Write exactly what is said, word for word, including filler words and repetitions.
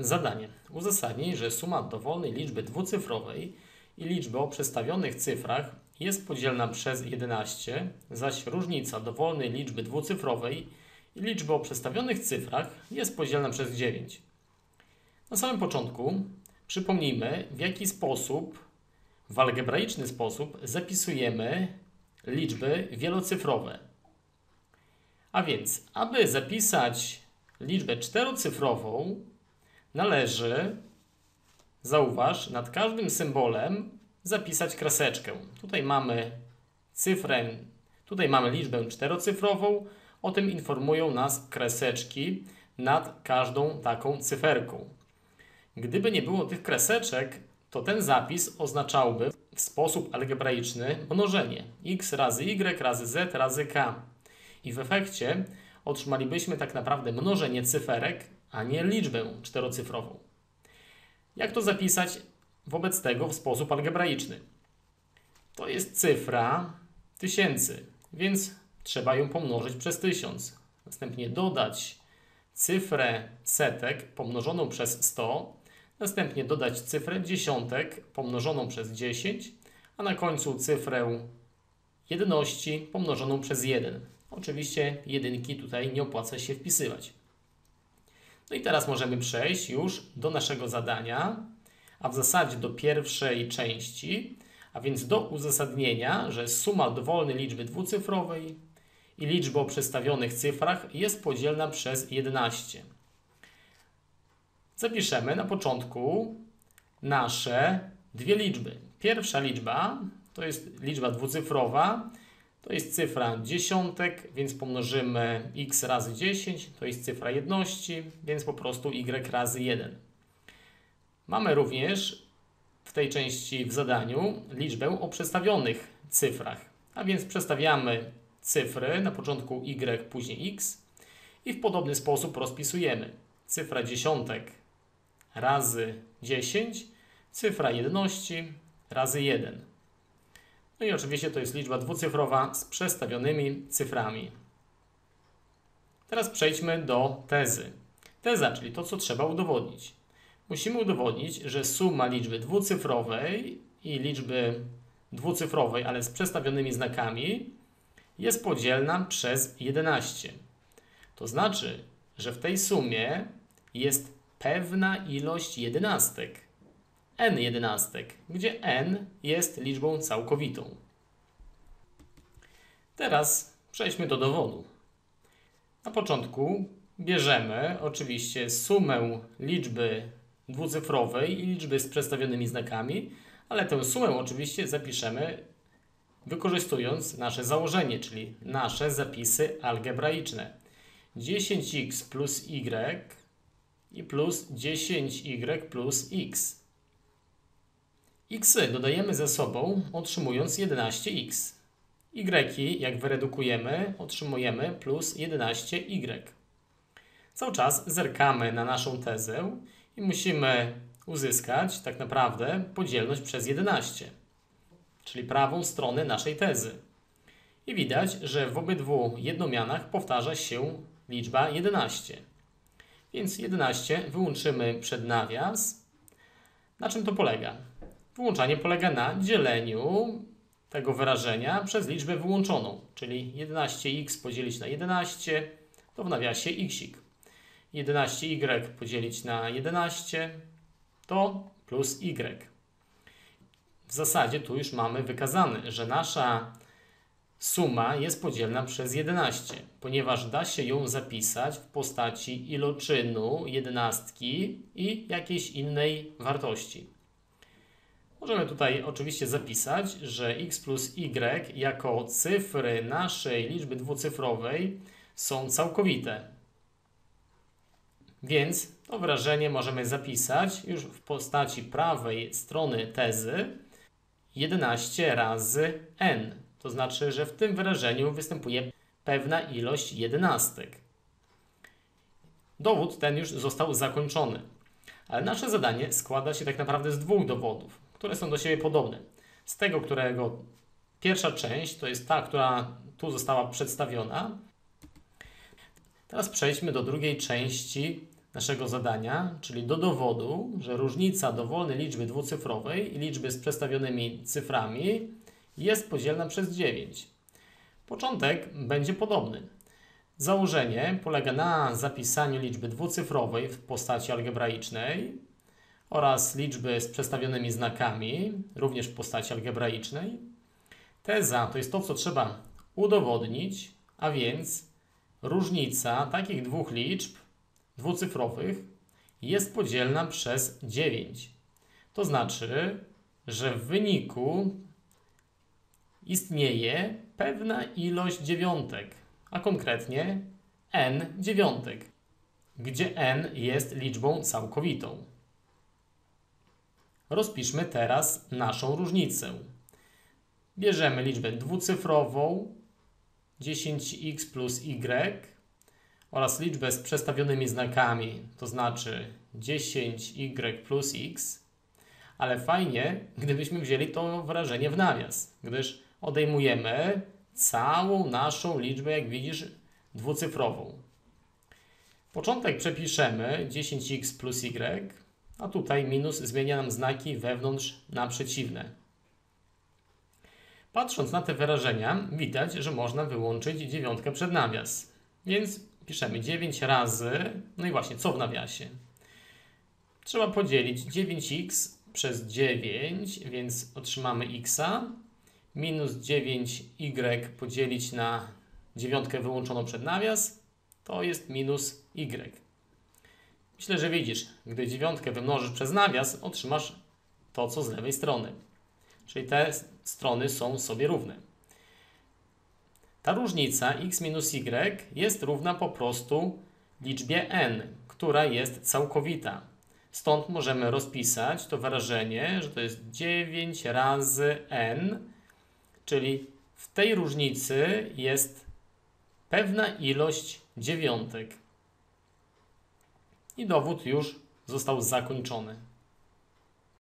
Zadanie. Uzasadnij, że suma dowolnej liczby dwucyfrowej i liczby o przestawionych cyfrach jest podzielna przez jedenaście, zaś różnica dowolnej liczby dwucyfrowej i liczby o przestawionych cyfrach jest podzielna przez dziewięć. Na samym początku przypomnijmy, w jaki sposób, w algebraiczny sposób, zapisujemy liczby wielocyfrowe. A więc, aby zapisać liczbę czterocyfrową, należy, zauważ, nad każdym symbolem zapisać kreseczkę. Tutaj mamy cyfrę, tutaj mamy liczbę czterocyfrową, o tym informują nas kreseczki nad każdą taką cyferką. Gdyby nie było tych kreseczek, to ten zapis oznaczałby w sposób algebraiczny mnożenie x razy y razy z razy k. I w efekcie otrzymalibyśmy tak naprawdę mnożenie cyferek, a nie liczbę czterocyfrową. Jak to zapisać wobec tego w sposób algebraiczny? To jest cyfra tysięcy, więc trzeba ją pomnożyć przez tysiąc. Następnie dodać cyfrę setek pomnożoną przez sto. Następnie dodać cyfrę dziesiątek pomnożoną przez dziesięć, a na końcu cyfrę jedności pomnożoną przez jeden. Oczywiście jedynki tutaj nie opłaca się wpisywać. No i teraz możemy przejść już do naszego zadania, a w zasadzie do pierwszej części, a więc do uzasadnienia, że suma dowolnej liczby dwucyfrowej i liczby o przestawionych cyfrach jest podzielna przez jedenaście. Zapiszemy na początku nasze dwie liczby. Pierwsza liczba to jest liczba dwucyfrowa, to jest cyfra dziesiątek, więc pomnożymy x razy dziesięć, to jest cyfra jedności, więc po prostu y razy jeden. Mamy również w tej części w zadaniu liczbę o przestawionych cyfrach, a więc przestawiamy cyfry, na początku y, później x i w podobny sposób rozpisujemy. Cyfra dziesiątek razy dziesięć, cyfra jedności razy jeden. No i oczywiście to jest liczba dwucyfrowa z przestawionymi cyframi. Teraz przejdźmy do tezy. Teza, czyli to, co trzeba udowodnić. Musimy udowodnić, że suma liczby dwucyfrowej i liczby dwucyfrowej, ale z przestawionymi znakami, jest podzielna przez jedenaście. To znaczy, że w tej sumie jest pewna ilość jedenastek, n jedenastek, gdzie n jest liczbą całkowitą. Teraz przejdźmy do dowodu. Na początku bierzemy oczywiście sumę liczby dwucyfrowej i liczby z przestawionymi znakami, ale tę sumę oczywiście zapiszemy wykorzystując nasze założenie, czyli nasze zapisy algebraiczne. dziesięć x plus y i plus dziesięć y plus x. X dodajemy ze sobą, otrzymując jedenaście x. Y jak wyredukujemy, otrzymujemy plus jedenaście y. Cały czas zerkamy na naszą tezę i musimy uzyskać tak naprawdę podzielność przez jedenaście, czyli prawą stronę naszej tezy. I widać, że w obydwu jednomianach powtarza się liczba jedenaście. Więc jedenaście wyłączymy przed nawias. Na czym to polega? Wyłączanie polega na dzieleniu tego wyrażenia przez liczbę wyłączoną, czyli jedenaście x podzielić na jedenaście, to w nawiasie xik. jedenaście y podzielić na jedenaście, to plus y. W zasadzie tu już mamy wykazane, że nasza suma jest podzielna przez jedenaście, ponieważ da się ją zapisać w postaci iloczynu jedenastki i jakiejś innej wartości. Możemy tutaj oczywiście zapisać, że x plus y jako cyfry naszej liczby dwucyfrowej są całkowite. Więc to wyrażenie możemy zapisać już w postaci prawej strony tezy jedenaście razy n. To znaczy, że w tym wyrażeniu występuje pewna ilość jedenastek. Dowód ten już został zakończony. Ale nasze zadanie składa się tak naprawdę z dwóch dowodów, które są do siebie podobne. Z tego, którego pierwsza część to jest ta, która tu została przedstawiona. Teraz przejdźmy do drugiej części naszego zadania, czyli do dowodu, że różnica dowolnej liczby dwucyfrowej i liczby z przestawionymi cyframi jest podzielna przez dziewięć. Początek będzie podobny. Założenie polega na zapisaniu liczby dwucyfrowej w postaci algebraicznej oraz liczby z przestawionymi znakami, również w postaci algebraicznej. Teza to jest to, co trzeba udowodnić, a więc różnica takich dwóch liczb dwucyfrowych jest podzielna przez dziewięć. To znaczy, że w wyniku istnieje pewna ilość dziewiątek, a konkretnie n dziewiątek, gdzie n jest liczbą całkowitą. Rozpiszmy teraz naszą różnicę. Bierzemy liczbę dwucyfrową dziesięć x plus y oraz liczbę z przestawionymi znakami, to znaczy dziesięć y plus x, ale fajnie, gdybyśmy wzięli to wyrażenie w nawias, gdyż odejmujemy całą naszą liczbę, jak widzisz, dwucyfrową. Początek przepiszemy dziesięć x plus y, a tutaj minus zmienia nam znaki wewnątrz na przeciwne. Patrząc na te wyrażenia, widać, że można wyłączyć dziewiątkę przed nawias. Więc piszemy dziewięć razy, no i właśnie, co w nawiasie? Trzeba podzielić dziewięć x przez dziewięć, więc otrzymamy x'a. Minus dziewięć y podzielić na dziewiątkę wyłączoną przed nawias, to jest minus y. Myślę, że widzisz, gdy dziewiątkę wymnożysz przez nawias, otrzymasz to, co z lewej strony. Czyli te strony są sobie równe. Ta różnica x minus y jest równa po prostu liczbie n, która jest całkowita. Stąd możemy rozpisać to wyrażenie, że to jest dziewięć razy n, czyli w tej różnicy jest pewna ilość dziewiątek. I dowód już został zakończony.